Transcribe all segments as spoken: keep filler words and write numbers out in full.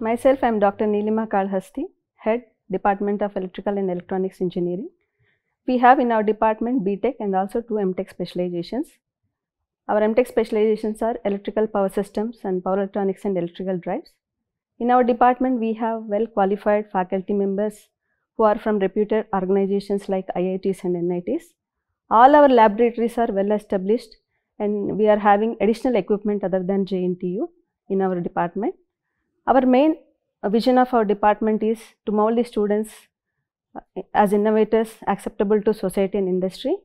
Myself, I am Doctor Neelima Kalhasti, Head, Department of Electrical and Electronics Engineering. We have in our department B.Tech and also two M.Tech specializations. Our M.Tech specializations are Electrical Power Systems and Power Electronics and Electrical Drives. In our department, we have well-qualified faculty members who are from reputed organizations like I I Ts and N I Ts. All our laboratories are well-established and we are having additional equipment other than J N T U in our department. Our main vision of our department is to mold the students as innovators acceptable to society and industry.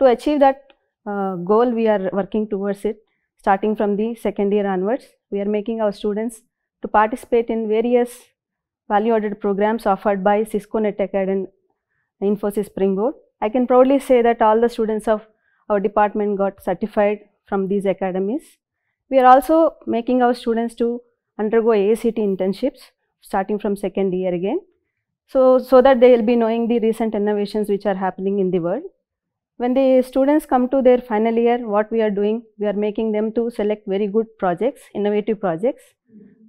To achieve that uh, goal, we are working towards it starting from the second year onwards. We are making our students to participate in various value-added programs offered by Cisco NetAcad and Infosys Springboard. I can proudly say that all the students of our department got certified from these academies. We are also making our students to undergo A C T internships starting from second year again, so, so that they will be knowing the recent innovations which are happening in the world. When the students come to their final year, what we are doing, we are making them to select very good projects, innovative projects.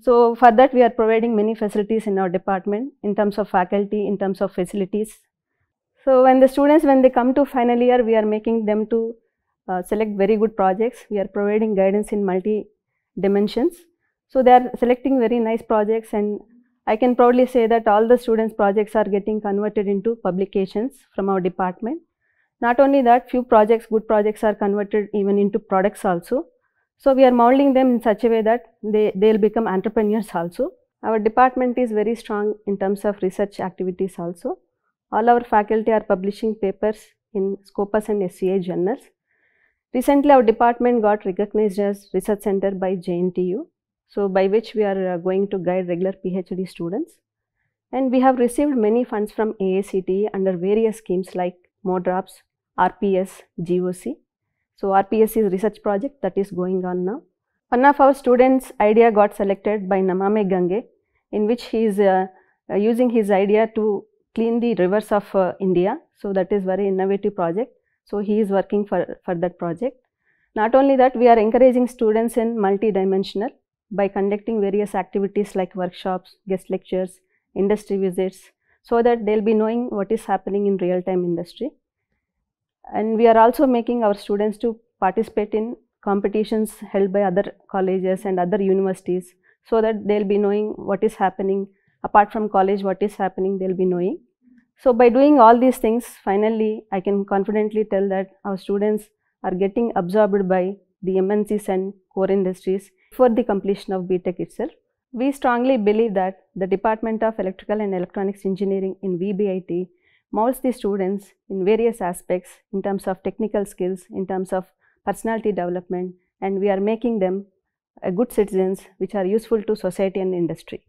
So for that we are providing many facilities in our department in terms of faculty, in terms of facilities. So when the students, when they come to final year, we are making them to uh, select very good projects. We are providing guidance in multi dimensions. So they are selecting very nice projects and I can proudly say that all the students' projects are getting converted into publications from our department. Not only that, few projects, good projects are converted even into products also. So we are molding them in such a way that they will become entrepreneurs also. Our department is very strong in terms of research activities also. All our faculty are publishing papers in Scopus and S C A journals. Recently our department got recognized as research center by J N T U. So by which we are going to guide regular PhD students, and we have received many funds from A I C T E under various schemes like MODROPS, R P S, G O C. So R P S is research project that is going on now. One of our students' idea got selected by Namami Gange, in which he is uh, using his idea to clean the rivers of uh, India. So that is very innovative project. So he is working for, for that project. Not only that, we are encouraging students in multi-dimensional by conducting various activities like workshops, guest lectures, industry visits, so that they'll be knowing what is happening in real-time industry. And we are also making our students to participate in competitions held by other colleges and other universities, so that they'll be knowing what is happening apart from college, what is happening they'll be knowing. So by doing all these things, finally I can confidently tell that our students are getting absorbed by the M N Cs and core industries for the completion of B.Tech itself. We strongly believe that the Department of Electrical and Electronics Engineering in V B I T molds the students in various aspects in terms of technical skills, in terms of personality development, and we are making them good citizens which are useful to society and industry.